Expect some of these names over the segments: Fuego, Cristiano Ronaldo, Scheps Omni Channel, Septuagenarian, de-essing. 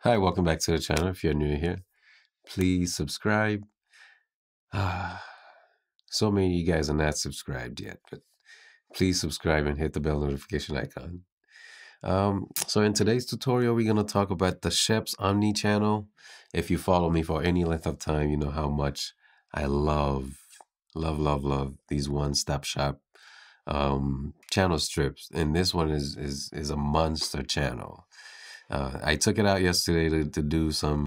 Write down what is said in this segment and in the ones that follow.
Hi, welcome back to the channel. If you're new here, please subscribe. So many of you guys are not subscribed yet, but please subscribe and hit the bell notification icon. So in today's tutorial, we're going to talk about the Scheps Omni Channel. If you follow me for any length of time, you know how much I love these one-stop shop channel strips, and this one is a monster channel. I took it out yesterday to do some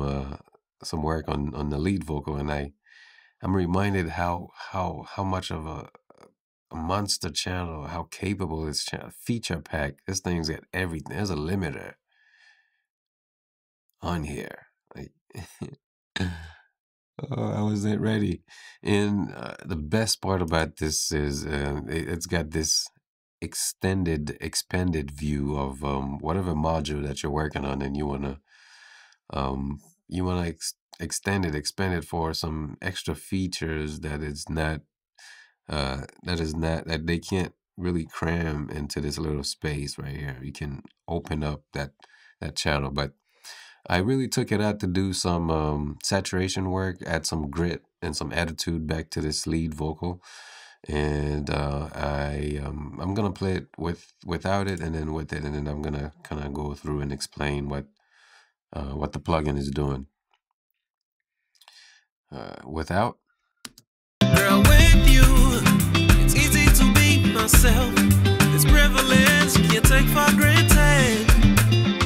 work on the lead vocal, and I'm reminded how much of a monster channel, how capable this channel, feature pack. This thing's got everything. There's a limiter on here. Like, oh, I wasn't ready. And the best part about this is it's got this expanded view of whatever module that you're working on, and you wanna expand it for some extra features that is not that they can't really cram into this little space right here. You can open up that channel, but I really took it out to do some saturation work, add some grit and some attitude back to this lead vocal, and I'm gonna play it without it and then with it, and then I'm gonna kind of go through and explain what the plugin is doing. Without. Girl, with you, it's easy to be myself. It's privilege you take for granted.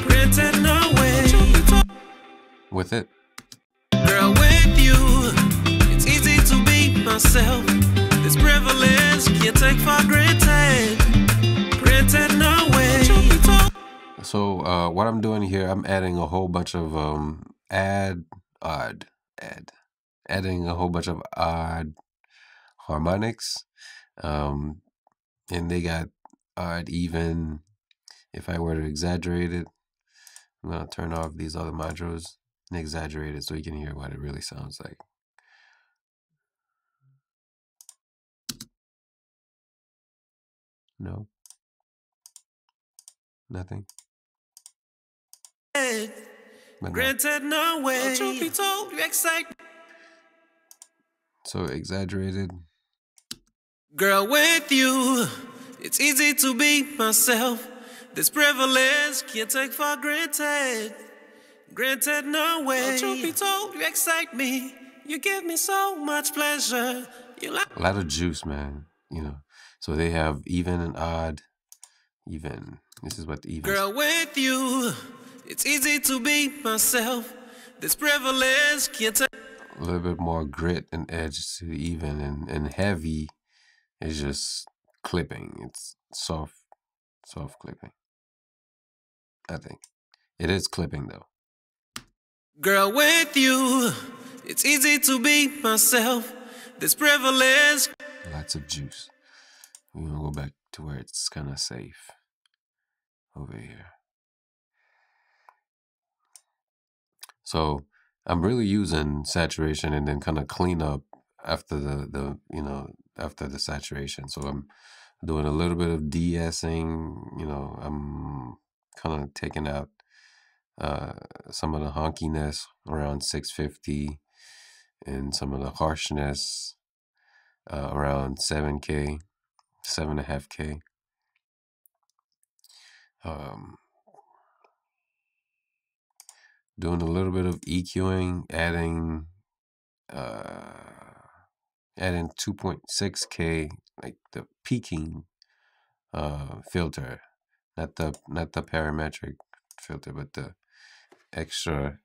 Granted, no way. With it. Girl, with you, it's easy to be myself. It's privilege you take for granted. Granted, no way. So what I'm doing here, I'm adding a whole bunch of odd harmonics, and they got odd, even. If I were to exaggerate it, I'm gonna turn off these other modules and exaggerate it so you can hear what it really sounds like. No, nothing. Granted, no way. Truth be told, you excite. So exaggerated. Girl, with you, it's easy to be myself. This privilege can't take for granted. Granted, no way. Truth be told, you excite me. You give me so much pleasure. You like a lot of juice, man. You know. So they have even and odd, even. This is what the even. Girl, with you, it's easy to be myself. This privilege can't take. A little bit more grit and edge to even, and heavy is just clipping. It's soft clipping. I think it is clipping though. Girl, with you, it's easy to be myself. This privilege. Lots of juice. We're gonna go back to where it's kind of safe over here. So I'm really using saturation and then kind of clean up after the saturation. So I'm doing a little bit of de-essing, you know, I'm kind of taking out some of the honkiness around 650 and some of the harshness around 7K, 7.5K. Doing a little bit of EQing, adding 2.6K, like the peaking filter, not the parametric filter, but the extra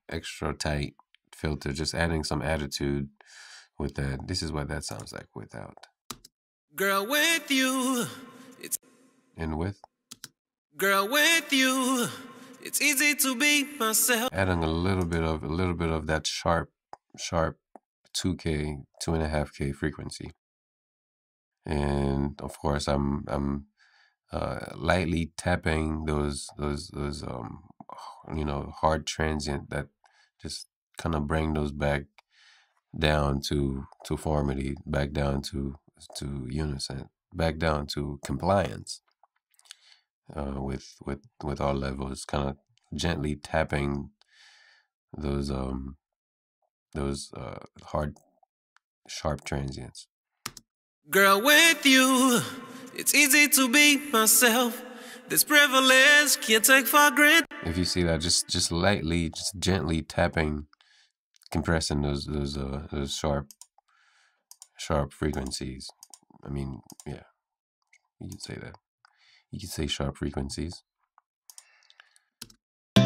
tight filter. Just adding some attitude with that. This is what that sounds like without. Girl, with you, it's and with. Girl, with you. It's easy to be myself. Adding a little bit of that sharp 2K, 2.5K frequency, and of course I'm lightly tapping those you know, hard transient that just kind of bring those back down to formity, back down to unison, back down to compliance. With all levels, kind of gently tapping those hard, sharp transients. Girl, with you, it's easy to be myself. This privilege can't take for granted. If you see that, just lightly, just gently tapping, compressing those sharp frequencies. I mean, yeah, you can say that. You can say sharp frequencies.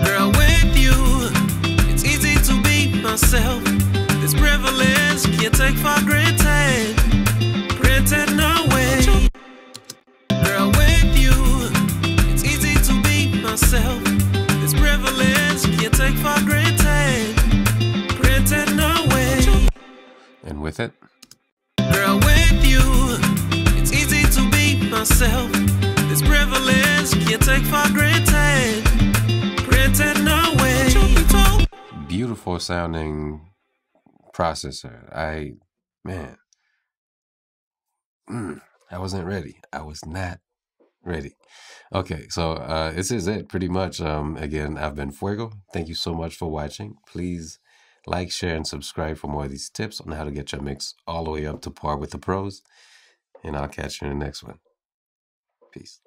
Girl, with you, it's easy to be myself. This privilege can't take for granted. Granted, no way. Girl, with you, it's easy to be myself. This privilege can't take for granted. Granted, no way. And with it. Girl, with you, it's easy to be myself. This privilege can't take for granted. Granted, no way. Beautiful sounding processor. I wasn't ready. I was not ready. Okay, so this is it pretty much. Again, I've been Fuego. Thank you so much for watching. Please like, share, and subscribe for more of these tips on how to get your mix all the way up to par with the pros. And I'll catch you in the next one. Peace.